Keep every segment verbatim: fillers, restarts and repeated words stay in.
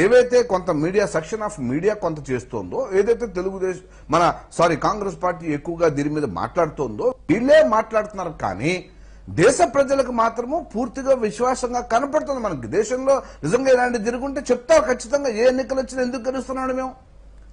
ఏవైతే కొంత media section of media కొంత చేస్తుందో, ఏదైతే తెలుగుదేశం మన సారీ కాంగ్రెస్ పార్టీ ఎక్కువగా దీని మీద మాట్లాడుతుందో, వీళ్ళే మాట్లాడుతున్నారు. కానీ దేశ ప్రజలకు మాత్రము పూర్తిగా విశ్వాసంగా కనపడుతుంది. మనకి దేశంలో నిజంగా ఇలాంటి జరుగుంటే చెప్తారు ఖచ్చితంగా, ఏ ఎన్నికలు వచ్చినా ఎందుకు గెలుస్తున్నాడు మేము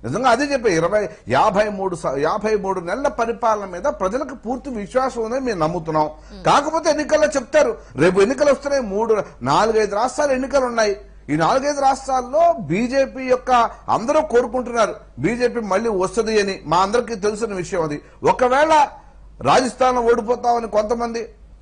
నిజంగా అదే చెప్పే. ఇరవై యాభై మూడు యాభై మూడు నెలల పరిపాలన మీద ప్రజలకు పూర్తి విశ్వాసం ఉందని మేము నమ్ముతున్నాం. కాకపోతే ఎన్నికల్లో చెప్తారు, రేపు ఎన్నికలు వస్తున్నాయి, మూడు నాలుగైదు రాష్ట్రాలు ఎన్నికలు ఉన్నాయి. ఈ నాలుగైదు రాష్ట్రాల్లో బీజేపీ యొక్క అందరూ కోరుకుంటున్నారు బీజేపీ మళ్లీ వస్తుంది అని, మా అందరికీ తెలిసిన విషయం అది. ఒకవేళ రాజస్థాన్ ఓడిపోతామని కొంతమంది,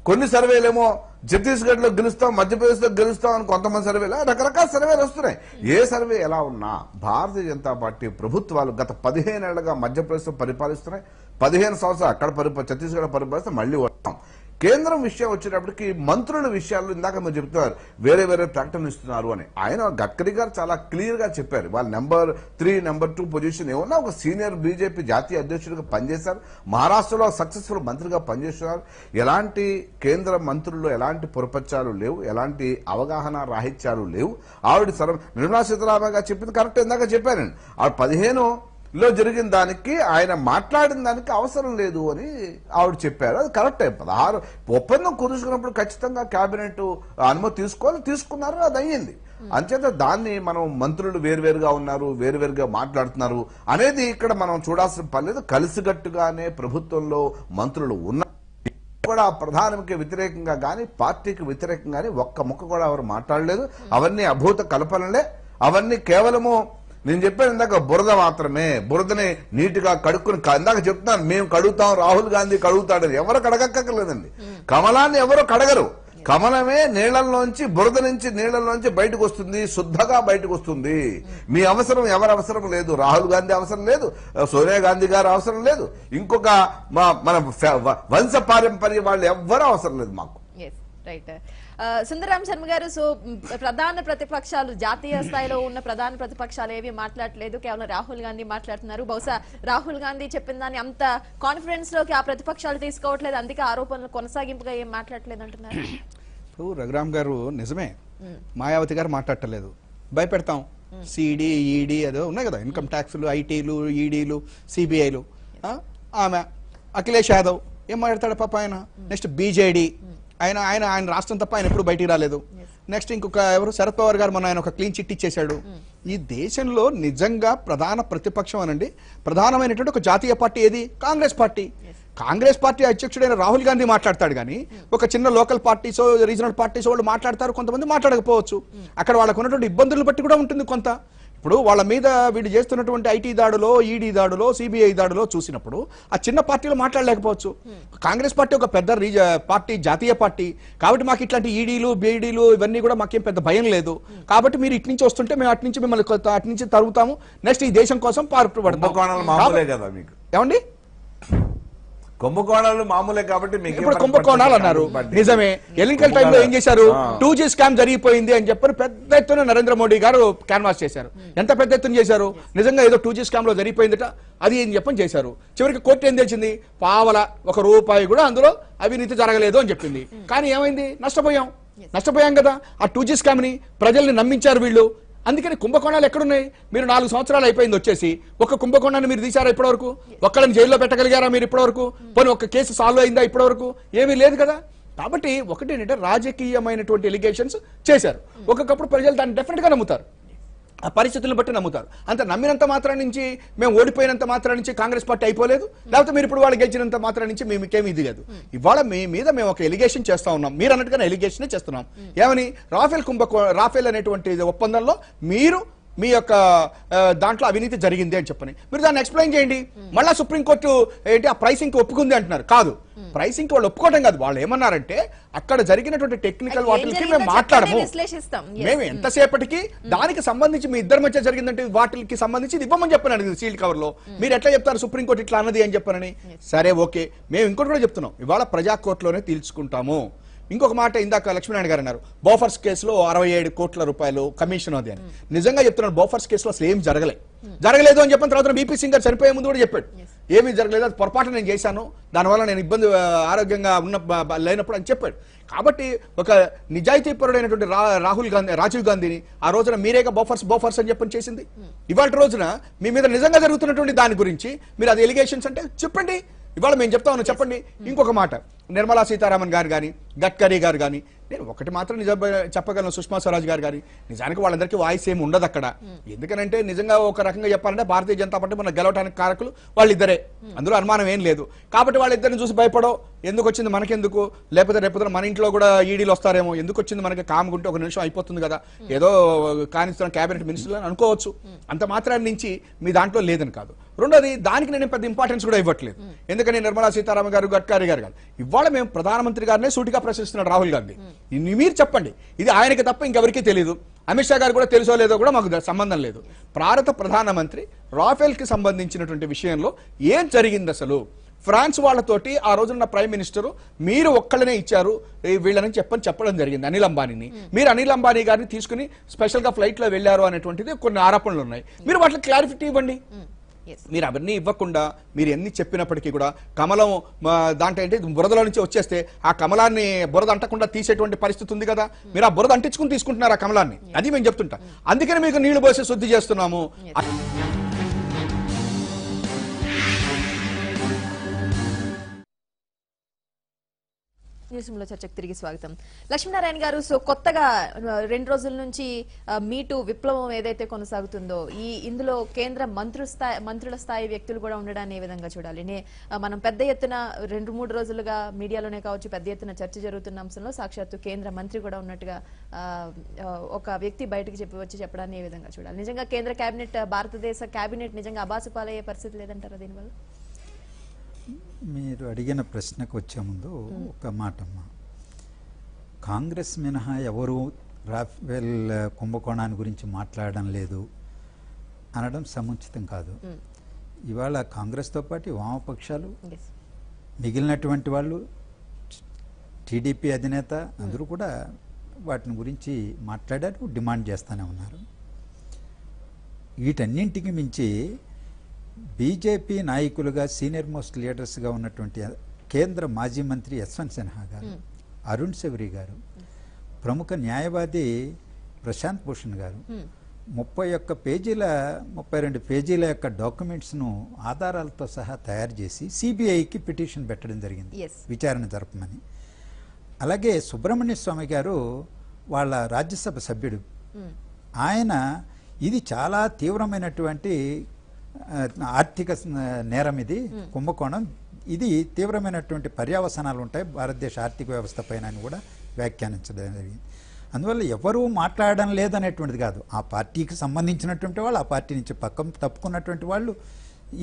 కొన్ని సర్వేలేమో ఛత్తీస్గఢ్ లో గెలుస్తాం, మధ్యప్రదేశ్ లో గెలుస్తాం అని కొంతమంది సర్వేలు, రకరకాల సర్వేలు వస్తున్నాయి. ఏ సర్వే ఎలా ఉన్నా భారతీయ జనతా పార్టీ ప్రభుత్వాలు గత పదిహేను ఏళ్లుగా మధ్యప్రదేశ్ పరిపాలిస్తున్నాయి, పదిహేను సంవత్సరాలు అక్కడ పరిపాలి ఛత్తీస్గఢ్ పరిపాలిస్తే మళ్లీ వస్తాం. కేంద్రం విషయం వచ్చేటప్పటికి మంత్రుల విషయాల్లో ఇందాక మీరు చెప్తున్నారు వేరే వేరే ప్రకటనలు ఇస్తున్నారు అని. ఆయన గడ్కరీ గారు చాలా క్లియర్ గా చెప్పారు, వాళ్ళ number three number two position ఏమన్నా ఒక సీనియర్ బీజేపీ జాతీయ అధ్యక్షుడిగా పనిచేశారు, మహారాష్ట్రలో సక్సెస్ఫుల్ మంత్రిగా పనిచేస్తున్నారు. ఎలాంటి కేంద్ర మంత్రుల్లో ఎలాంటి పొరపచ్చాలు లేవు, ఎలాంటి అవగాహన రాహిత్యాలు లేవు. ఆవిడ సర నిర్మలా సీతారామన్ గారు చెప్పింది కరెక్ట్. ఇందాక చెప్పానండి ఆవిడ పదిహేను లో జరిగిన దానికి ఆయన మాట్లాడిన దానికి అవసరం లేదు అని ఆవిడ చెప్పారు, అది కరెక్ట్. పదహారు ఒప్పందం కుదుర్చుకున్నప్పుడు ఖచ్చితంగా కేబినెట్ అనుమతి తీసుకోవాలి, తీసుకున్నారు, అది అయ్యింది. అంచేత దాన్ని మనం మంత్రులు వేరువేరుగా ఉన్నారు, వేరువేరుగా మాట్లాడుతున్నారు అనేది ఇక్కడ మనం చూడాల్సిన పని లేదు. కలిసికట్టుగానే ప్రభుత్వంలో మంత్రులు ఉన్నారు కూడా, ప్రధానికి వ్యతిరేకంగా కానీ పార్టీకి వ్యతిరేకంగా కానీ ఒక్క ముక్క కూడా ఎవరు మాట్లాడలేదు. అవన్నీ అభూత కల్పనలే, అవన్నీ కేవలము నేను చెప్పాను ఇందాక బురద మాత్రమే, బురదని నీటిగా కడుక్కుని. ఇందాక చెప్తున్నాను మేము కడుగుతాం, రాహుల్ గాంధీ కడుగుతాడు, ఎవరు కడగక్కర్లేదండి. కమలాన్ని ఎవరు కడగరు, కమలమే నీళ్లలోంచి బురద నుంచి నీళ్లలోంచి బయటకు వస్తుంది, శుద్ధగా బయటకు వస్తుంది. మీ అవసరం ఎవరు అవసరం లేదు, రాహుల్ గాంధీ అవసరం లేదు, సోనియా గాంధీ గారు అవసరం లేదు, ఇంకొక మన వంశ పారంపర్య వాళ్ళు ఎవ్వరూ అవసరం లేదు మాకు. సుందరరాం శర్మ గారు, సో ప్రధాన ప్రతిపక్షాలు జాతీయ స్థాయిలో ఉన్న ప్రధాన ప్రతిపక్షాలు ఏవి మాట్లాడలేదు, కేవలం రాహుల్ గాంధీ మాట్లాడుతున్నారు. బహుశా రాహుల్ గాంధీ చెప్పిన దాన్ని అంత కాన్ఫిడెన్స్ లోకి ఆ ప్రతిపక్షాలు తీసుకోవట్లేదు, అందుకే ఆరోపణలు కొనసాగింపుగా ఏం మాట్లాడలేదు అంటున్నారు. ఇప్పుడు రఘురామ్ గారు నిజమే, మాయావతి గారు మాట్లాడలేదు, భయపెడతాం సిడి ఈడీ అదో ఉన్నాయి కదా, ఇన్కమ్ ట్యాక్స్లు, ఐటీలు, ఈడీలు, సిబిఐలు. ఆమె అఖిలేష్ యాదవ్ ఏం మాట్లాడతాడు పాప ఆయన. నెక్స్ట్ బీజేడీ, ఆయన ఆయన ఆయన రాష్ట్రం తప్ప ఆయన ఎప్పుడు బయటికి రాలేదు. నెక్స్ట్ ఇంకొక ఎవరు శరద్ పవార్ గారు, మొన్న ఆయన ఒక క్లీన్ చిట్ ఇచ్చేశాడు. ఈ దేశంలో నిజంగా ప్రధాన ప్రతిపక్షం అనండి, ప్రధానమైనటువంటి ఒక జాతీయ పార్టీ ఏది? కాంగ్రెస్ పార్టీ. కాంగ్రెస్ పార్టీ అధ్యక్షుడైన రాహుల్ గాంధీ మాట్లాడతాడు, కానీ ఒక చిన్న లోకల్ పార్టీసో రీజనల్ పార్టీసో వాళ్ళు మాట్లాడతారు, కొంతమంది మాట్లాడకపోవచ్చు. అక్కడ వాళ్ళకు ఉన్నటువంటి ఇబ్బందులను బట్టి కూడా ఉంటుంది కొంత. ఇప్పుడు వాళ్ళ మీద వీళ్ళు చేస్తున్నటువంటి ఐటీ దాడులో, ఈడీ దాడులో, సిబిఐ దాడులో చూసినప్పుడు ఆ చిన్న పార్టీలు మాట్లాడలేకపోవచ్చు. కాంగ్రెస్ పార్టీ ఒక పెద్ద పార్టీ, జాతీయ పార్టీ కాబట్టి మాకు ఇట్లాంటి ఈడీలు, బీడీలు ఇవన్నీ కూడా మాకేం పెద్ద భయం లేదు, కాబట్టి మీరు ఇటు నుంచి వస్తుంటే మేము అటు నుంచి మిమ్మల్ని అటు నుంచి తరుగుతాము, నెక్స్ట్ ఈ దేశం కోసం పాటుపడతాం ఏమండి. కుంభకోణాలు మామూలే కాబట్టి ఇప్పుడు కుంభకోణాలు అన్నారు, నిజమే. ఎన్నికల టైంలో ఏం చేశారు, టూ జీ స్కామ్ జరిగిపోయింది అని చెప్పారు, పెద్ద ఎత్తున నరేంద్ర మోడీ గారు క్యాన్వాస్ చేశారు. ఎంత పెద్ద ఎత్తున చేశారు, నిజంగా ఏదో టూ జీ స్కామ్ లో జరిగిపోయిందట అది ఏం చెప్పని చేశారు. చివరికి కోర్టు ఏం తెలిసింది, పావల ఒక రూపాయి కూడా అందులో అవినీతి జరగలేదు అని చెప్పింది. కానీ ఏమైంది, నష్టపోయాం నష్టపోయాం కదా. ఆ టూ జీ స్కామ్ ని ప్రజల్ని నమ్మించారు వీళ్ళు, అందుకని కుంభకోణాలు ఎక్కడున్నాయి. మీరు నాలుగు సంవత్సరాలు అయిపోయింది వచ్చేసి, ఒక కుంభకోణాన్ని మీరు తీశారా ఇప్పటివరకు? ఒక్కళ్ళని జైల్లో పెట్టగలిగారా మీరు ఇప్పటివరకు? పోనీ ఒక కేసు సాల్వ్ అయిందా ఇప్పటివరకు? ఏమీ లేదు కదా. కాబట్టి ఒకటి ఏంటంటే రాజకీయమైనటువంటి ఎలిగేషన్స్ చేశారు, ఒక్కొక్కప్పుడు ప్రజలు దాన్ని డెఫినెట్గా నమ్ముతారు, ఆ పరిస్థితులను బట్టి నమ్ముతారు. అంత నమ్మినంత మాత్రం నుంచి మేము ఓడిపోయినంత మాత్రం నుంచి కాంగ్రెస్ పార్టీ అయిపోలేదు, లేకపోతే మీరు ఇప్పుడు వాళ్ళు గెలిచినంత మాత్రం నుంచి మేము ఇంకేమి ఇది లేదు. ఇవాళ మీ మీద మేము ఒక ఎలిగేషన్ చేస్తా ఉన్నాం, మీరు అన్నట్టుగానే ఎలిగేషన్ చేస్తున్నాం. ఏమని, రాఫెల్ కుంభకో రాఫెల్ అనేటువంటి ఒప్పందంలో మీరు మీ యొక్క దాంట్లో అవినీతి జరిగింది అని చెప్పని మీరు దాన్ని ఎక్స్ప్లెయిన్ చేయండి. మళ్ళీ సుప్రీంకోర్టు ఏంటి ఆ ప్రైసింగ్కి ఒప్పుకుంది అంటున్నారు. కాదు, ప్రైసింగ్కి వాళ్ళు ఒప్పుకోవడం కాదు, వాళ్ళు ఏమన్నారంటే అక్కడ జరిగినటువంటి టెక్నికల్ వాటికి మేము మాట్లాడము, మేము ఎంతసేపటికి దానికి సంబంధించి మీ ఇద్దరి మధ్య జరిగిందంటే వాటికి సంబంధించి ఇది ఇవ్వమని చెప్పాను సీల్ కవర్ లో. మీరు ఎట్లా చెప్తారు సుప్రీంకోర్టు ఇట్లా అన్నది అని చెప్పానని? సరే ఓకే, మేము ఇంకోటి కూడా చెప్తున్నాం, ఇవాళ ప్రజాకోర్టులోనే తీర్చుకుంటాము. ఇంకొక మాట ఇందాక లక్ష్మీనారాయణ గారు అన్నారు, బోఫర్స్ కేసులో అరవై ఏడు కోట్ల రూపాయలు కమిషన్ అది అని. నిజంగా చెప్తున్నాను, బోఫర్స్ కేసులో అసలు ఏం జరగలే జరగలేదు అని చెప్పిన తర్వాత బీపీ సింగ్ గారు చనిపోయే ముందు కూడా చెప్పాడు, ఏమీ జరగలేదు, అది పొరపాటు నేను చేశాను, దానివల్ల నేను ఇబ్బంది ఆరోగ్యంగా ఉన్న లేనప్పుడు అని చెప్పాడు. కాబట్టి ఒక నిజాయితీపరుడైనటువంటి రాహుల్ గాంధీ రాజీవ్ గాంధీని ఆ రోజున మీరేగా బఫర్స్ బఫర్స్ అని చెప్పని చేసింది. ఇవాళ రోజున మీ మీద నిజంగా జరుగుతున్నటువంటి దాని గురించి మీరు అది ఎలిగేషన్స్ అంటే చెప్పండి. ఇవాళ మేము చెప్తా ఉన్నాం చెప్పండి. ఇంకొక మాట, నిర్మలా సీతారామన్ గారు కానీ గడ్కరీ గారు కానీ, నేను ఒకటి మాత్రం నిజ చెప్పగలను, సుష్మా స్వరాజ్ గారు కానీ నిజానికి వాళ్ళందరికీ వాయిస్ ఏమి ఉండదు అక్కడ. ఎందుకనంటే నిజంగా ఒక రకంగా చెప్పాలంటే భారతీయ జనతా పార్టీ మన గెలవటానికి కారకులు వాళ్ళిద్దరే, అందులో అనుమానం ఏం లేదు. కాబట్టి వాళ్ళిద్దరిని చూసి భయపడో, ఎందుకు వచ్చింది మనకెందుకు, లేకపోతే రేపొద్దున మన ఇంట్లో కూడా ఈడీలు వస్తారేమో, ఎందుకు వచ్చింది మనకి కాముకుంటే ఒక నిమిషం అయిపోతుంది కదా, ఏదో కానిస్తున్న క్యాబినెట్ మినిస్టర్లు అని అనుకోవచ్చు. అంత మాత్రాన్ని మించి మీ దాంట్లో లేదని కాదు. రెండోది, దానికి నేను పెద్ద ఇంపార్టెన్స్ కూడా ఇవ్వట్లేదు. ఎందుకని నిర్మలా సీతారామన్ గారు గడ్కరీ గారు కాదు, ఇవాళ మేము ప్రధానమంత్రి గారినే సూటిగా ప్రశ్నిస్తున్నాడు రాహుల్ గాంధీ. మీరు చెప్పండి, ఇది ఆయనకి తప్ప ఇంకెవరికీ తెలియదు, అమిత్ షా గారు కూడా తెలుసో లేదో కూడా మాకు సంబంధం లేదు. భారత ప్రధానమంత్రి రాఫెల్కి సంబంధించినటువంటి విషయంలో ఏం జరిగింది అసలు, ఫ్రాన్స్ వాళ్ళతోటి ఆ రోజున్న ప్రైమ్ మినిస్టరు మీరు ఒక్కళ్ళనే ఇచ్చారు వీళ్ళని చెప్పని చెప్పడం జరిగింది. అనిల్ అంబానీని మీరు అనిల్ అంబానీ గారిని తీసుకుని స్పెషల్గా ఫ్లైట్లో వెళ్ళారు అనేటువంటిది కొన్ని ఆరోపణలు ఉన్నాయి. మీరు వాటికి క్లారిఫిటీ ఇవ్వండి. మీరు అవన్నీ ఇవ్వకుండా మీరు ఎన్ని చెప్పినప్పటికీ కూడా కమలం దాంట్లో ఏంటి బురదలో నుంచి వచ్చేస్తే ఆ కమలాన్ని బురద అంటకుండా తీసేటువంటి పరిస్థితి ఉంది కదా, మీరు ఆ బురద అంటించుకుని తీసుకుంటున్నారు ఆ కమలాన్ని. అది మేము చెప్తుంటా, అందుకని మీకు నీళ్లు పోసి శుద్ధి చేస్తున్నాము. న్యూస్ లో చర్చకు తిరిగి స్వాగతం. లక్ష్మీనారాయణ గారు, సో కొత్తగా రెండు రోజుల నుంచి మీటూ విప్లవం ఏదైతే కొనసాగుతుందో, ఈ ఇందులో కేంద్ర మంత్రు స్థాయి మంత్రుల స్థాయి వ్యక్తులు కూడా ఉండడాన్ని ఏ విధంగా చూడాలి? మనం పెద్ద ఎత్తున రెండు మూడు రోజులుగా మీడియాలోనే కావచ్చు పెద్ద ఎత్తున చర్చ జరుగుతున్న అంశంలో సాక్షాత్తు కేంద్ర మంత్రి కూడా ఉన్నట్టుగా ఒక వ్యక్తి బయటకు చెప్పి వచ్చి చెప్పడాన్ని ఏ విధంగా చూడాలి? నిజంగా కేంద్ర కేబినెట్, భారతదేశ కేబినెట్ నిజంగా అబాసుపాలయ్యే పరిస్థితి లేదంటారా దీనివల్ల? మీరు అడిగిన ప్రశ్నకు వచ్చే ముందు ఒక మాటమ్మా, కాంగ్రెస్ మినహా ఎవరు రాఫెల్ కుంభకోణాన్ని గురించి మాట్లాడడం లేదు అనడం సముచితం కాదు. ఇవాళ కాంగ్రెస్తో పాటు వామపక్షాలు మిగిలినటువంటి వాళ్ళు టీడీపీ అధినేత అందరూ కూడా వాటిని గురించి మాట్లాడారు, డిమాండ్ చేస్తూనే ఉన్నారు. వీటన్నింటికి మించి బీజేపీ నాయకులుగా సీనియర్ మోస్ట్ లీడర్స్గా ఉన్నటువంటి కేంద్ర మాజీ మంత్రి యశ్వంత్ సిన్హా గారు, అరుణ్ శౌరి గారు, ప్రముఖ న్యాయవాది ప్రశాంత్ భూషణ్ గారు ముప్పై ఒక్క పేజీల ముప్పై రెండు పేజీల యొక్క డాక్యుమెంట్స్ను ఆధారాలతో సహా తయారు చేసి సిబిఐకి పిటిషన్ పెట్టడం జరిగింది విచారణ జరపమని. అలాగే సుబ్రహ్మణ్య స్వామి గారు వాళ్ళ రాజ్యసభ సభ్యుడు, ఆయన ఇది చాలా తీవ్రమైనటువంటి ఆర్థిక నేరం, ఇది కుంభకోణం, ఇది తీవ్రమైనటువంటి పర్యవసనాలు ఉంటాయి భారతదేశ ఆర్థిక వ్యవస్థ పైన అని కూడా వ్యాఖ్యానించడం జరిగింది. అందువల్ల ఎవరూ మాట్లాడడం లేదనేటువంటిది కాదు, ఆ పార్టీకి సంబంధించినటువంటి వాళ్ళు, ఆ పార్టీ నుంచి పక్కన తప్పుకున్నటువంటి వాళ్ళు,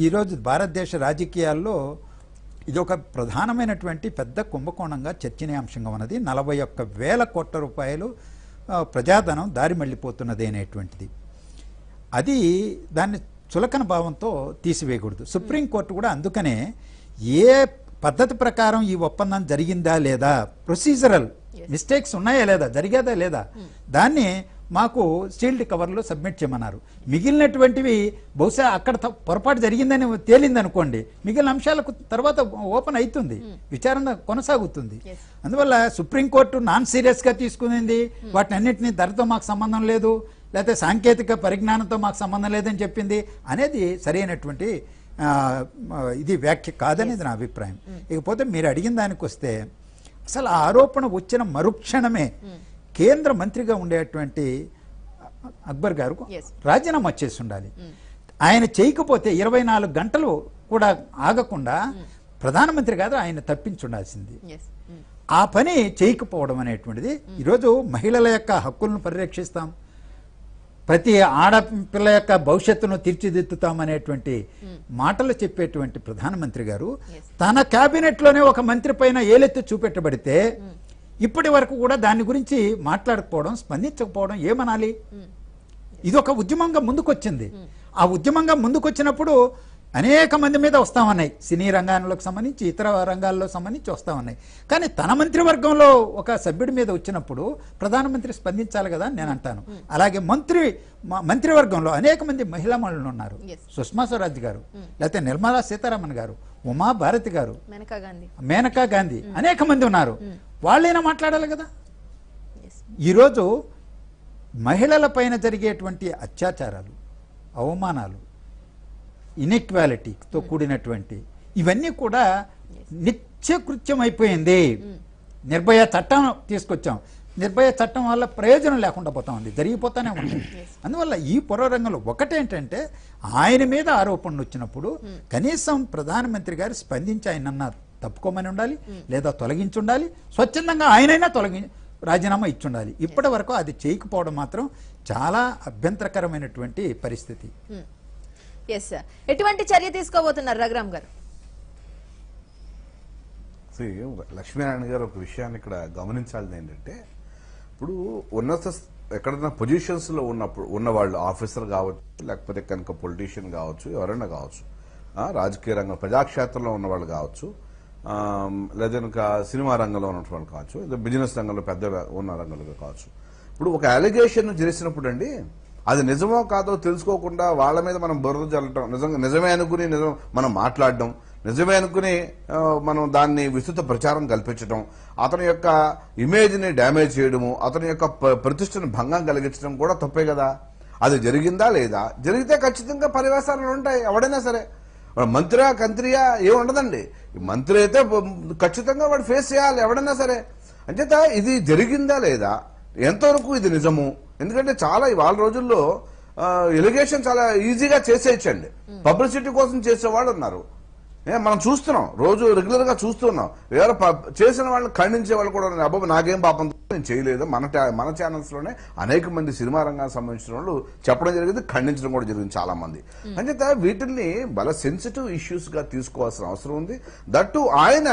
ఈరోజు భారతదేశ రాజకీయాల్లో ఇది ఒక ప్రధానమైనటువంటి పెద్ద కుంభకోణంగా చర్చనీయాంశంగా ఉన్నది. నలభై ఒక్క వేల కోట్ల రూపాయలు ప్రజాధనం దారి మళ్ళీపోతున్నది అనేటువంటిది, అది దాన్ని చులకన భావంతో తీసివేయకూడదు. సుప్రీంకోర్టు కూడా అందుకనే ఏ పద్ధతి ప్రకారం ఈ ఒప్పందం జరిగిందా లేదా, ప్రొసీజరల్ మిస్టేక్స్ ఉన్నాయా లేదా, జరిగేదా లేదా, దాన్ని మాకు సీల్డ్ కవర్లో సబ్మిట్ చేయమన్నారు. మిగిలినటువంటివి బహుశా అక్కడ పొరపాటు జరిగిందని తేలిందనుకోండి, మిగిలిన అంశాలకు తర్వాత ఓపెన్ అవుతుంది, విచారణ కొనసాగుతుంది. అందువల్ల సుప్రీంకోర్టు నాన్ సీరియస్గా తీసుకునింది, వాటిని అన్నింటినీ ధరతో మాకు సంబంధం లేదు, లేకపోతే సాంకేతిక పరిజ్ఞానంతో మాకు సంబంధం లేదని చెప్పింది అనేది సరైనటువంటి ఇది వ్యాఖ్య కాదనేది నా అభిప్రాయం. ఇకపోతే మీరు అడిగిన దానికి వస్తే, అసలు ఆ ఆరోపణ వచ్చిన మరుక్షణమే కేంద్ర మంత్రిగా ఉండేటువంటి అక్బర్ గారు రాజీనామా చేసి ఉండాలి. ఆయన చేయకపోతే ఇరవై నాలుగు గంటలు కూడా ఆగకుండా ప్రధానమంత్రి గారు ఆయన తప్పించుండాల్సింది. ఆ పని చేయకపోవడం అనేటువంటిది, ఈరోజు మహిళల యొక్క హక్కులను పరిరక్షిస్తాం, ప్రతి ఆడపిల్ల యొక్క భవిష్యత్తును తీర్చిదిద్దుతామనేటువంటి మాటలు చెప్పేటువంటి ప్రధానమంత్రి గారు తన క్యాబినెట్లోనే ఒక మంత్రి పైన ఏలెత్తి చూపెట్టబడితే ఇప్పటి వరకు కూడా దాని గురించి మాట్లాడకపోవడం, స్పందించకపోవడం ఏమనాలి? ఇది ఒక ఉద్యమంగా ముందుకొచ్చింది. ఆ ఉద్యమంగా ముందుకొచ్చినప్పుడు అనేక మంది మీద వస్తా ఉన్నాయి, సినీ రంగాలకు సంబంధించి ఇతర రంగాల్లో సంబంధించి వస్తూ ఉన్నాయి. కానీ తన మంత్రివర్గంలో ఒక సభ్యుడి మీద వచ్చినప్పుడు ప్రధానమంత్రి స్పందించాలి కదా అని నేను అంటాను. అలాగే మంత్రి మంత్రివర్గంలో అనేక మంది మహిళా మనులు ఉన్నారు, సుష్మా స్వరాజ్ గారు, లేకపోతే నిర్మలా సీతారామన్ గారు, ఉమా భారతి గారు, మేనకా గాంధీ, అనేక మంది ఉన్నారు. వాళ్ళైనా మాట్లాడాలి కదా. ఈరోజు మహిళల పైన జరిగేటువంటి అత్యాచారాలు, అవమానాలు, ఇన్ఈక్వాలిటీతో కూడినటువంటి ఇవన్నీ కూడా నిత్యకృత్యం అయిపోయింది. నిర్భయ చట్టం తీసుకొచ్చాం, నిర్భయ చట్టం వల్ల ప్రయోజనం లేకుండా పోతా ఉంది, జరిగిపోతానే ఉంది. అందువల్ల ఈ పొరరంగంలో ఒకటేంటంటే ఆయన మీద ఆరోపణలు వచ్చినప్పుడు కనీసం ప్రధానమంత్రి గారు స్పందించి ఆయనన్నా తప్పుకోమని ఉండాలి, లేదా తొలగించి ఉండాలి, స్వచ్ఛందంగా ఆయనైనా తొలగి రాజీనామా ఇచ్చుండాలి. ఇప్పటి వరకు అది చేయకపోవడం మాత్రం చాలా అభ్యంతరకరమైనటువంటి పరిస్థితి. ఎస్ సార్, ఎటువంటి చర్య తీసుకోబోతున్నారు రఘురామ్ గారు? శ్రీ లక్ష్మీనారాయణ గారు ఒక విషయాన్ని ఇక్కడ గమనించాల్సింది ఏంటంటే, ఇప్పుడు ఉన్నత ఎక్కడైనా పొజిషన్స్లో ఉన్నప్పుడు ఉన్నవాళ్ళు ఆఫీసర్ కావచ్చు, లేకపోతే కనుక పొలిటీషియన్ కావచ్చు, ఎవరైనా కావచ్చు, రాజకీయ రంగం ప్రజాక్షేత్రంలో ఉన్నవాళ్ళు కావచ్చు, లేదా కనుక సినిమా రంగంలో ఉన్నటువంటి వాళ్ళు కావచ్చు, లేదా బిజినెస్ రంగంలో పెద్ద ఉన్న రంగంలో కావచ్చు. ఇప్పుడు ఒక అలిగేషన్ జరిసినప్పుడు అండి అది నిజమో కాదో తెలుసుకోకుండా వాళ్ళ మీద మనం బురద జల్లటం, నిజంగా నిజమే అనుకుని నిజం మనం మాట్లాడడం, నిజమే అనుకుని మనం దాన్ని విస్తృత ప్రచారం కల్పించడం, అతని యొక్క ఇమేజ్ని డ్యామేజ్ చేయడము, అతని యొక్క ప్రతిష్టను భంగం కలిగించడం కూడా తప్పే కదా. అది జరిగిందా లేదా? జరిగితే ఖచ్చితంగా పరివేశాలు ఉంటాయి. ఎవడైనా సరే మంత్రియా కంత్రియా ఏమి ఉండదండి. మంత్రి అయితే ఖచ్చితంగా వాడు ఫేస్ చేయాలి ఎవడైనా సరే. అంచేత ఇది జరిగిందా లేదా, ఎంతవరకు ఇది నిజము, ఎందుకంటే చాలా ఇవాళ రోజుల్లో ఎలిగేషన్ చాలా ఈజీగా చేసేయచ్చండి. పబ్లిసిటీ కోసం చేసేవాళ్ళు ఉన్నారు, మనం చూస్తున్నాం, రోజు రెగ్యులర్ గా చూస్తున్నాం. ఎవరు చేసిన వాళ్ళని ఖండించే వాళ్ళు కూడా ఉన్నారు. అబ్బాబు నాకేం పాపం, నేను చేయలేదు. మన మన ఛానల్స్ లోనే అనేక మంది సినిమా రంగానికి సంబంధించిన వాళ్ళు చెప్పడం జరిగింది, ఖండించడం కూడా జరిగింది చాలా మంది. అంచేత వీటిని బల సెన్సిటివ్ ఇష్యూస్ గా తీసుకోవాల్సిన అవసరం ఉంది. దట్టు ఆయన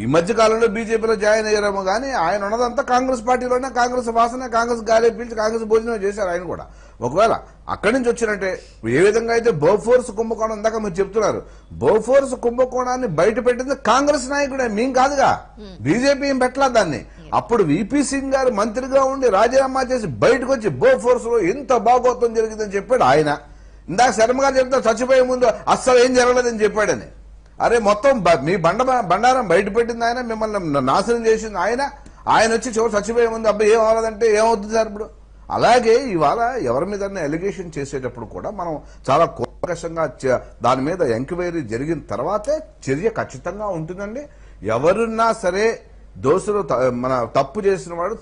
ఈ మధ్య కాలంలో బీజేపీలో జాయిన్ అయ్యారేమో కానీ ఆయన ఉన్నదంతా కాంగ్రెస్ పార్టీలోనే, కాంగ్రెస్ వాసన, కాంగ్రెస్ గాలి పీల్చి కాంగ్రెస్ భోజనం చేశారు ఆయన కూడా. ఒకవేళ అక్కడి నుంచి వచ్చినట్టే ఏ విధంగా అయితే బోఫోర్స్ కుంభకోణం ఇందాక మీరు చెప్తున్నారు, బోఫోర్స్ కుంభకోణాన్ని బయట పెట్టింది కాంగ్రెస్ నాయకుడే, మేం కాదుగా, బీజేపీ ఏం పెట్టలా దాన్ని. అప్పుడు వీపీ సింగ్ గారు మంత్రిగా ఉండి రాజీనామా చేసి బయటకు వచ్చి బోఫోర్స్ లో ఎంత బాగోత్వం జరిగిందని చెప్పాడు ఆయన. ఇందాక శర్మ గారు చెప్తారు చచ్చిపోయే ముందు అస్సలు ఏం జరగలేదని చెప్పాడని. అరే మొత్తం మీ బండ బండారం బయట పెట్టింది ఆయన, మిమ్మల్ని నాశనం చేసింది ఆయన. ఆయన వచ్చి చివరి చచ్చిపోయే ముందు అబ్బాయి ఏం అవ్వాలంటే ఏమవుతుంది సార్ ఇప్పుడు. అలాగే ఇవాళ ఎవరి మీద ఎలిగేషన్ చేసేటప్పుడు కూడా మనం చాలా కోపకషంగా దాని మీద ఎంక్వైరీ జరిగిన తర్వాతే చర్య ఖచ్చితంగా ఉంటుందండి. ఎవరున్నా సరే దోషులు మన తప్పు చేసిన వాడు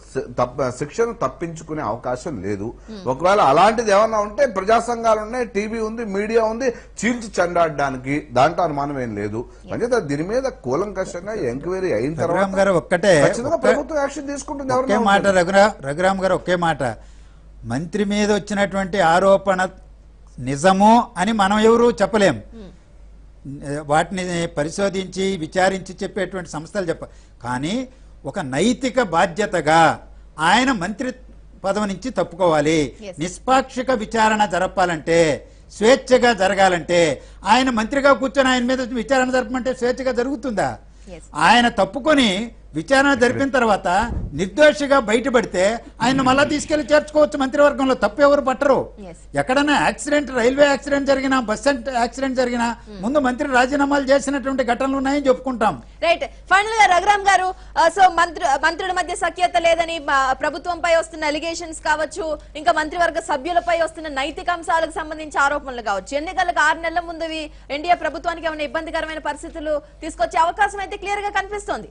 శిక్షను తప్పించుకునే అవకాశం లేదు. ఒకవేళ అలాంటిది ఏమన్నా ఉంటే ప్రజా సంఘాలు ఉన్నాయి, టీవీ ఉంది, మీడియా ఉంది, చీల్చి చెండాడడానికి దాంట్లో అనుమానం ఏం లేదు. అంటే దీని మీద కూలంకషంగా ఎంక్వైరీ అయిన తర్వాత ఒక్కటే ప్రభుత్వం యాక్షన్ తీసుకుంటుంది. ఎవరి మాట రఘురామ్ గారు ఒకే మాట, మంత్రి మీద వచ్చినటువంటి ఆరోపణ నిజము అని మనం ఎవరు చెప్పలేం. వాటిని పరిశోధించి విచారించి చెప్పేటువంటి సంస్థలు చెప్ప. కానీ ఒక నైతిక బాధ్యతగా ఆయన మంత్రి పదవి నుంచి తప్పుకోవాలి. నిష్పాక్షిక విచారణ జరపాలంటే, స్వేచ్ఛగా జరగాలంటే ఆయన మంత్రిగా కూర్చొని ఆయన మీద విచారణ జరపమంటే స్వేచ్ఛగా జరుగుతుందా? ఆయన తప్పుకొని విచారణ జరిపిన తర్వాత నిర్దోషిగా బయటపడితే ఆయన మళ్ళా తీసుకెళ్లి చేర్చుకోవచ్చు మంత్రివర్గంలో, తప్పు ఎవరు పట్టరు. ఎక్కడైనా యాక్సిడెంట్, రైల్వే యాక్సిడెంట్ జరిగినా, బస్సు యాక్సిడెంట్ జరిగినా ముందు మంత్రి రాజీనామాలు చేసినటువంటి ఘటనలు ఉన్నాయని చెప్పుకుంటాం. రైట్, ఫైనల్ గా రఘురామ్ గారు, సో మంత్రి మంత్రుల మధ్య సఖ్యత లేదని ప్రభుత్వంపై వస్తున్న అలిగేషన్స్ కావచ్చు, ఇంకా మంత్రివర్గ సభ్యులపై వస్తున్న నైతిక అంశాలకు సంబంధించి ఆరోపణలు కావచ్చు, ఎన్నికలకు ఆరు నెలల ముందు ఎన్డీఏ ప్రభుత్వానికి ఏమైనా ఇబ్బందికరమైన పరిస్థితులు తీసుకొచ్చే అవకాశం అయితే క్లియర్ గా కనిపిస్తోంది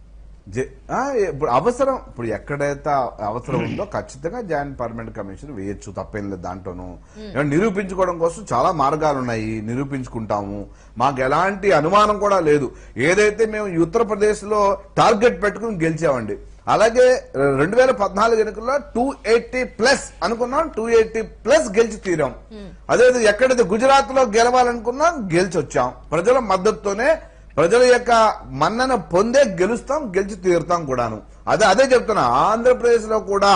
ఇప్పుడు అవసరం, ఇప్పుడు ఎక్కడైతే అవసరం ఉందో ఖచ్చితంగా జాయింట్ పర్మనెంట్ కమిషన్ వేయచ్చు, తప్పేం లేదు దాంట్లోనూ. నిరూపించుకోవడం కోసం చాలా మార్గాలు ఉన్నాయి, నిరూపించుకుంటాము, మాకు ఎలాంటి అనుమానం కూడా లేదు. ఏదైతే మేము ఈ ఉత్తరప్రదేశ్ లో టార్గెట్ పెట్టుకుని గెలిచామండి, అలాగే రెండు వేల పద్నాలుగు ఎన్నికల్లో టూ ఎయిటీ ప్లస్ అనుకున్నాం, టూ ఎయిటీ ప్లస్ గెలిచి తీరాం. అదేవిధంగా ఎక్కడైతే గుజరాత్ లో గెలవాలనుకున్నాం గెలిచి వచ్చాం. ప్రజల మద్దతుతోనే, ప్రజల యొక్క మన్నన పొందే గెలుస్తాం, గెలిచి తీరుతాం కూడాను. అదే అదే చెప్తున్నా, ఆంధ్రప్రదేశ్ లో కూడా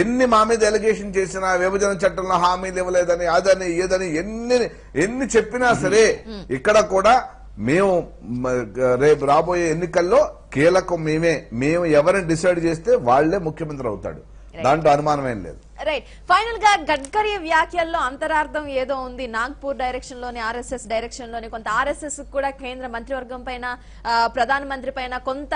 ఎన్ని మా మీద ఎలిగేషన్ చేసినా విభజన చట్టంలో హామీలు ఇవ్వలేదని అదని ఏదని ఎన్ని ఎన్ని చెప్పినా సరే ఇక్కడ కూడా మేము రేపు రాబోయే ఎన్నికల్లో కీలకం మేమే, మేము ఎవరిని డిసైడ్ చేస్తే వాళ్లే ముఖ్యమంత్రి అవుతాడు, దాంట్లో అనుమానమేం లేదు. రైట్, ఫైనల్ గా గడ్కరీ వ్యాఖ్యల్లో అంతరార్థం ఏదో ఉంది. నాగ్పూర్ డైరెక్షన్ లోని ఆర్ఎస్ఎస్ డైరెక్షన్ లోని కొంత ఆర్ఎస్ఎస్ కూడా కేంద్ర మంత్రివర్గం పైన ప్రధానమంత్రి పైన కొంత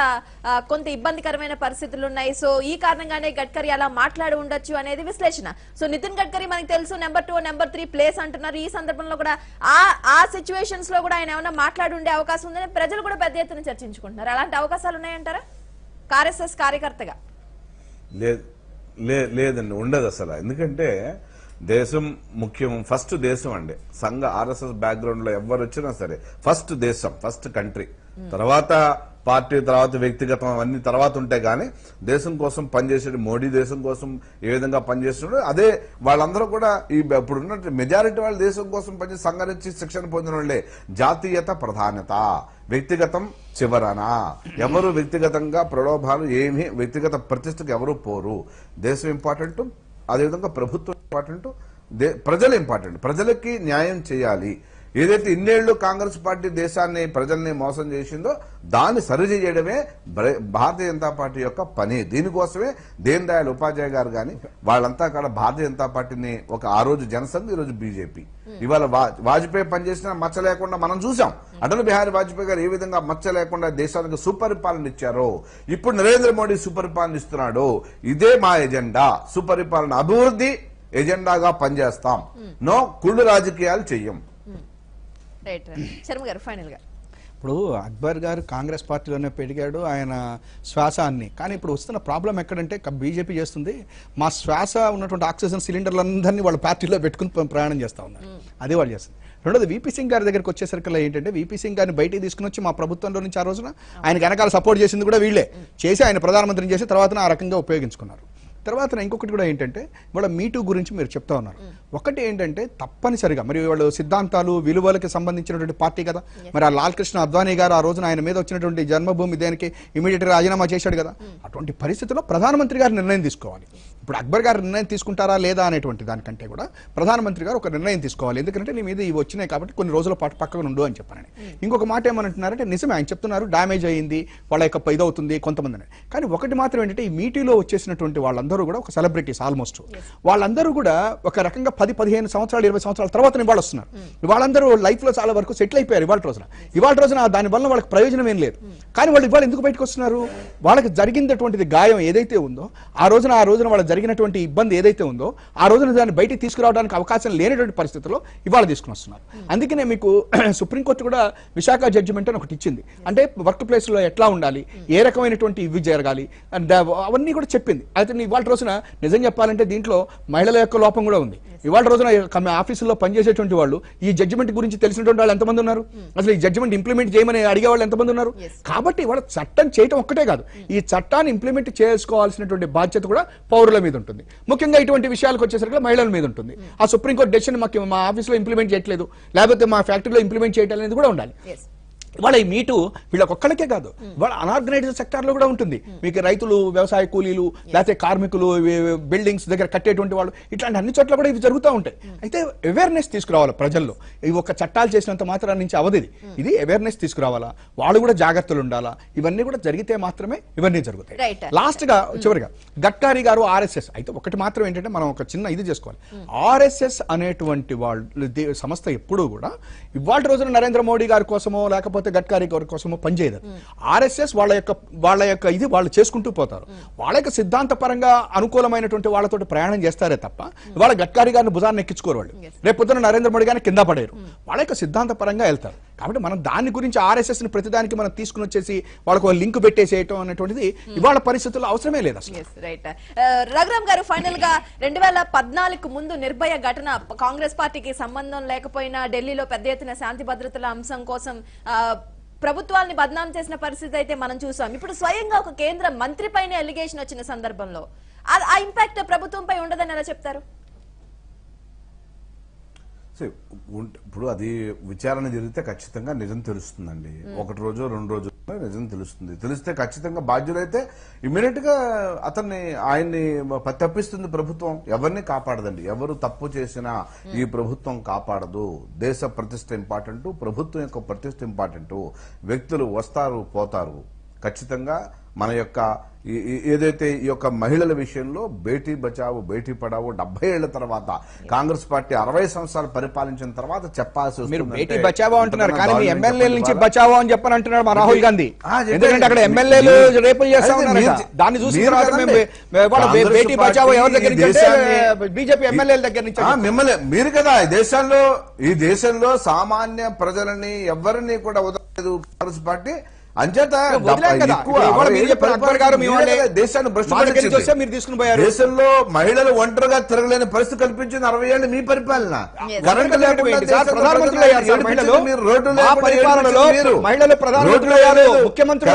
కొంత ఇబ్బందికరమైన పరిస్థితులు ఉన్నాయి. సో ఈ కారణంగానే గడ్కరీ అలా మాట్లాడి ఉండొచ్చు అనేది విశ్లేషణ. సో నితిన్ గడ్కరీ మనకు తెలుసు number two number three place అంటున్నారు. ఈ సందర్భంలో కూడా ఆ ఆ సిచ్యువేషన్స్ లో కూడా ఆయన ఏమైనా మాట్లాడి ఉండే అవకాశం ఉందని ప్రజలు కూడా పెద్ద ఎత్తున చర్చించుకుంటున్నారు. అలాంటి అవకాశాలు ఉన్నాయంటారా ఆర్ఎస్ఎస్ కార్యకర్తగా? లేదు లేదండి, ఉండదు అసలు. ఎందుకంటే దేశం ముఖ్యం, ఫస్ట్ దేశం అండి. సంఘ ఆర్ఎస్ఎస్ బ్యాక్గ్రౌండ్ లో ఎవరు వచ్చినా సరే ఫస్ట్ దేశం, ఫస్ట్ కంట్రీ, తర్వాత పార్టీ, తర్వాత వ్యక్తిగతం, అవన్నీ తర్వాత ఉంటాయి. కానీ దేశం కోసం పనిచేసే మోడీ దేశం కోసం ఏ విధంగా పనిచేస్తున్నాడు, అదే వాళ్ళందరూ కూడా ఈ ఇప్పుడున్న మెజారిటీ వాళ్ళు దేశం కోసం పనిచేసి సంఘరించి శిక్షణ పొందిన వాళ్ళే. జాతీయత ప్రధానత, వ్యక్తిగతం చివరనా. ఎవరు వ్యక్తిగతంగా ప్రలోభాలు ఏమీ, వ్యక్తిగత ప్రతిష్టకు ఎవరు పోరు. దేశం ఇంపార్టెంట్, అదేవిధంగా ప్రభుత్వం ఇంపార్టెంట్, ప్రజలు ఇంపార్టెంట్. ప్రజలకి న్యాయం చేయాలి. ఏదైతే ఇన్నేళ్లు కాంగ్రెస్ పార్టీ దేశాన్ని ప్రజల్ని మోసం చేసిందో దాన్ని సరిచేయడమే భారతీయ జనతా పార్టీ యొక్క పని. దీనికోసమే దీన్ దయాళ్ ఉపాధ్యాయ గారు కానీ వాళ్ళంతా కూడా భారతీయ జనతా పార్టీని ఒక ఆ రోజు జనసంఘ్, ఈ రోజు బీజేపీ. ఇవాళ వాజ్పేయి పనిచేసిన మచ్చ లేకుండా మనం చూసాం. అటల్ బిహారీ వాజ్పేయి గారు ఏ విధంగా మచ్చ లేకుండా దేశానికి సుపరిపాలన ఇచ్చారో, ఇప్పుడు నరేంద్ర మోడీ సుపరిపాలన ఇస్తున్నాడు. ఇదే మా ఎజెండా, సుపరిపాలన అభివృద్ధి ఎజెండాగా పనిచేస్తాం. నో కుళ్ళు రాజకీయాలు చెయ్యం. ఇప్పుడు అక్బర్ గారు కాంగ్రెస్ పార్టీలోనే పెరిగాడు ఆయన శ్వాస అన్ని. కానీ ఇప్పుడు వస్తున్న ప్రాబ్లం ఎక్కడంటే బీజేపీ చేస్తుంది, మా శ్వాస ఉన్నటువంటి ఆక్సిజన్ సిలిండర్లందరినీ వాళ్ళ పార్టీలో పెట్టుకుని ప్రయాణం చేస్తా ఉన్నారు. అదే వాళ్ళు చేస్తుంది. రెండోది వీపీ సింగ్ గారి దగ్గరకు వచ్చేసరికి ఏంటంటే, వీపీ సింగ్ గారిని బయటికి తీసుకుని వచ్చి మా ప్రభుత్వంలో నుంచి ఆ రోజున ఆయన వెనకాల సపోర్ట్ చేసింది కూడా వీళ్ళే చేసి ఆయన ప్రధానమంత్రిని చేసి తర్వాత ఆ రకంగా ఉపయోగించుకున్నారు. తర్వాత ఇంకొకటి కూడా ఏంటంటే, ఇవాళ మీటూ గురించి మీరు చెప్తా ఉన్నారు. ఒకటి ఏంటంటే తప్పనిసరిగా మరి వాళ్ళు సిద్ధాంతాలు విలువలకి సంబంధించినటువంటి పార్టీ కదా. మరి ఆ లాల్ కృష్ణ అద్వానీ గారు ఆ రోజున ఆయన మీద వచ్చినటువంటి జన్మభూమి దానికి ఇమీడియట్గా రాజీనామా చేశాడు కదా. అటువంటి పరిస్థితుల్లో ప్రధానమంత్రి గారు నిర్ణయం తీసుకోవాలి. ఇప్పుడు అక్బర్ గారు నిర్ణయం తీసుకుంటారా లేదా అనేటువంటి దానికంటే కూడా ప్రధానమంత్రి గారు ఒక నిర్ణయం తీసుకోవాలి. ఎందుకంటే నీ మీద ఇవి వచ్చినాయి కాబట్టి కొన్ని రోజుల పాటు పక్కగా ఉండు అని చెప్పాను. ఇంకొక మాట ఏమంటున్నారంటే, నిజమే ఆయన చెప్తున్నారు డ్యామేజ్ అయ్యింది వాళ్ళ యొక్క ఇదవుతుంది కొంతమందిని. కానీ ఒకటి మాత్రం ఏంటంటే, ఈ మీటీలో వచ్చేసినటువంటి వాళ్ళందరూ కూడా ఒక సెలబ్రిటీస్ ఆల్మోస్ట్ వాళ్ళందరూ కూడా ఒక రకంగా పది పదిహేను సంవత్సరాలు ఇరవై సంవత్సరాల తర్వాత ఇవాళ వస్తున్నారు. వాళ్ళందరూ లైఫ్ లో చాలా వరకు సెటిల్ అయిపోయారు. ఇవాళ రోజున ఇవాళ రోజున దానివల్ల వాళ్ళకి ప్రయోజనం ఏం లేదు. కానీ వాళ్ళు ఇవాళ ఎందుకు బయటకు వస్తున్నారు? వాళ్ళకి జరిగినటువంటిది గాయం ఏదైతే ఉందో, ఆ రోజున ఆ రోజున వాళ్ళకి జరిగినటువంటి ఇబ్బంది ఏదైతే ఉందో, ఆ రోజున దాన్ని బయటికి తీసుకురావడానికి అవకాశం లేనటువంటి పరిస్థితుల్లో ఇవాళ తీసుకుని వస్తున్నారు. అందుకనే మీకు సుప్రీంకోర్టు కూడా విశాఖ జడ్జిమెంట్ అని ఒకటి ఇచ్చింది. అంటే వర్క్ ప్లేస్ లో ఎట్లా ఉండాలి, ఏ రకమైనటువంటి ఇవి జరగాలి అవన్నీ కూడా చెప్పింది. అయితే ఇవాళ రోజున నిజం చెప్పాలంటే దీంట్లో మహిళల యొక్క లోపం కూడా ఉంది. ఇవాళ రోజున ఆఫీసుల్లో పనిచేసేటువంటి వాళ్ళు ఈ జడ్జిమెంట్ గురించి తెలిసినటువంటి వాళ్ళు ఎంతమంది ఉన్నారు? అసలు ఈ జడ్జిమెంట్ ఇంప్లిమెంట్ చేయమని అడిగే వాళ్ళు ఎంతమంది ఉన్నారు? కాబట్టి ఇవాళ చట్టం చేయటం ఒక్కటే కాదు, ఈ చట్టాన్ని ఇంప్లిమెంట్ చేసుకోవాల్సినటువంటి బాధ్యత కూడా పౌరుల మీద ఉంటుంది. ముఖ్యంగా ఇటువంటి విషయాలకు వచ్చేసరికి మహిళల మీద ఉంటుంది. ఆ సుప్రీంకోర్టు డెసిషన్ మాకు మా ఆఫీసులో ఇంప్లిమెంట్ చేయట్లేదు, లేకపోతే మా ఫ్యాక్టరీలో ఇంప్లిమెంట్ చేయటం అనేది కూడా ఉండాలి. వాళ్ళ ఈ మీటు వీళ్ళకొక్కళ్ళకే కాదు, వాళ్ళ అనార్గనైజ్డ్ సెక్టార్లో కూడా ఉంటుంది. మీకు రైతులు, వ్యవసాయ కూలీలు, లేకపోతే కార్మికులు, బిల్డింగ్స్ దగ్గర కట్టేటువంటి వాళ్ళు, ఇట్లాంటి అన్ని చోట్ల కూడా ఇవి జరుగుతూ ఉంటాయి. అయితే అవేర్నెస్ తీసుకురావాలి ప్రజల్లో. ఇవి ఒక చట్టాలు చేసినంత మాత్రం నుంచి అవది. ఇది అవేర్నెస్ తీసుకురావాలా, వాళ్ళు కూడా జాగ్రత్తలు ఉండాలా. ఇవన్నీ కూడా జరిగితే మాత్రమే ఇవన్నీ జరుగుతాయి. లాస్ట్ గా చివరిగా గడ్కరీ గారు ఆర్ఎస్ఎస్ అయితే ఒకటి మాత్రం ఏంటంటే, మనం ఒక చిన్న ఇది చేసుకోవాలి. ఆర్ఎస్ఎస్ అనేటువంటి వాళ్ళు సంస్థ ఎప్పుడూ కూడా ఇవాళ రోజున నరేంద్ర మోడీ గారి కోసమో లేకపోతే గడ్కరీ గారి కోసమో పనిచేయదు. ఆర్ఎస్ఎస్ వాళ్ళ యొక్క వాళ్ళ యొక్క ఇది వాళ్ళు చేసుకుంటూ పోతారు. వాళ్ళ యొక్క సిద్ధాంత పరంగా అనుకూలమైనటువంటి వాళ్ళతో ప్రయాణం చేస్తారే తప్ప వాళ్ళ గడ్కరీ గారిని భుజాన్ని ఎక్కించుకోరు. వాళ్ళు రేపొద్దున నరేంద్ర మోడీ గారిని కింద పడేరు. వాళ్ళ యొక్క సిద్ధాంత పరంగా వెళ్తారు. కాబట్టి మనం దాని గురించి ఆర్ఎస్ఎస్ ని ప్రతిదానికి మనం తీసుకుని వచ్చేసి వాళ్ళకు లింక్ పెట్టేసేయటం అనేటువంటిది ఇవాళ పరిస్థితుల్లో అవసరమే లేదు అసలు. రఘురామ్ గారు, ఫైనల్ గా రెండు వేల పద్నాలుగు ముందు నిర్భయ ఘటన కాంగ్రెస్ పార్టీకి సంబంధం లేకపోయినా ఢిల్లీలో పెద్ద ఎత్తున శాంతి భద్రతల అంశం కోసం ప్రభుత్వాన్ని బదనాం చేసిన పరిస్థితి అయితే మనం చూసాం. ఇప్పుడు స్వయంగా ఒక కేంద్ర మంత్రి పైన అలిగేషన్ వచ్చిన సందర్భంలో ఆ ఇంపాక్ట్ ప్రభుత్వంపై ఉండదని ఎలా చెప్తారు? See, ఇప్పుడు అది విచారణ జరిగితే ఖచ్చితంగా నిజం తెలుస్తుందండి. ఒకటి రోజు రెండు రోజు నిజం తెలుస్తుంది. తెలిస్తే ఖచ్చితంగా బాధ్యులైతే ఇమీడియట్ గా అతన్ని ఆయన్ని తప్పిస్తుంది ప్రభుత్వం. ఎవరిని కాపాడదండి, ఎవరు తప్పు చేసినా ఈ ప్రభుత్వం కాపాడదు. దేశ ప్రతిష్ట ఇంపార్టెంట్, ప్రభుత్వం యొక్క ప్రతిష్ట ఇంపార్టెంట్. వ్యక్తులు వస్తారు పోతారు. ఖచ్చితంగా మన యొక్క ఏదైతే ఈ యొక్క మహిళల విషయంలో బేటీ బచావో బేటీ పడావో డెబ్బై ఏళ్ల తర్వాత కాంగ్రెస్ పార్టీ అరవై సంవత్సరాలు పరిపాలించిన తర్వాత చెప్పాల్సి వస్తుంది. మీరు కదా ఈ దేశంలో ఈ దేశంలో సామాన్య ప్రజలని ఎవరిని కూడా వదలలేదు కాంగ్రెస్ పార్టీ. అంచేత దేశంలో మహిళలు ఒంటరిగా తిరగలేని పరిస్థితి కల్పించింది అరవై ఏళ్ళు మీ పరిపాలన. కరెంట్ లేకుండా ముఖ్యమంత్రి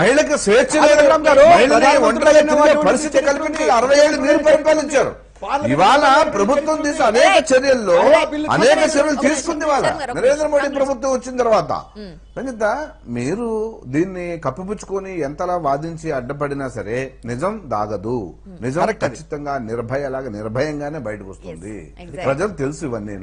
మహిళకు స్వేచ్ఛ పరిస్థితి కల్పించింది అరవై ఏళ్ళు మీరు పరిపాలించారు. ఇవాళ ప్రభుత్వం తీసిన అనేక చర్యల్లో అనేక చర్యలు తీసుకుంది వాళ్ళ నరేంద్ర మోడీ ప్రభుత్వం వచ్చిన తర్వాత. సంగీత మీరు దీన్ని కప్పిపుచ్చుకొని ఎంతలా వాదించి అడ్డపడినా సరే నిజం దాగదు. నిజం ఖచ్చితంగా నిర్భయలాగా నిర్భయంగానే బయటకు వస్తుంది. ప్రజలు తెలుసు ఇవన్నీ.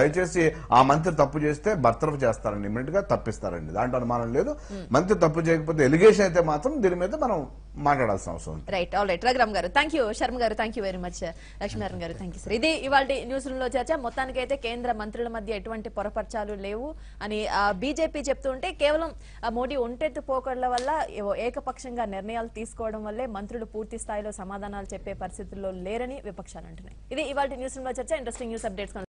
దయచేసి ఆ మంత్రి తప్పు చేస్తే బర్తరఫ్ చేస్తారండి, ఇమీడియట్ గా తప్పిస్తారండి, దాంట్లో అనుమానం లేదు. మంత్రి తప్పు చేయకపోతే ఎలిగేషన్ అయితే మాత్రం దీని మీద మనం మాట్లాడాల్సిన అవసరం ఉంది. రైట్, ఆల్ రైట్ రఘురామ్ గారు, థ్యాంక్ యూ. శర్మ గారు, thank you very much. Lakshminarayana గారు, థ్యాంక్ యూ సార్. ఇది ఇవాళ న్యూస్ రూమ్ లో చర్చ. మొత్తానికైతే కేంద్ర మంత్రుల మధ్య ఎటువంటి పొరపర్చాలు లేవు అని బీజేపీ చెప్తుంటే, కేవలం మోడీ ఒంటెత్తు పోకడల వల్ల ఏకపక్షంగా నిర్ణయాలు తీసుకోవడం వల్లే మంత్రులు పూర్తి స్థాయిలో సమాధానాలు చెప్పే పరిస్థితుల్లో లేరని విపక్షాలు అంటున్నాయి. ఇది ఇవాళ న్యూస్ రూమ్ లో చర్చ. Interesting news updates.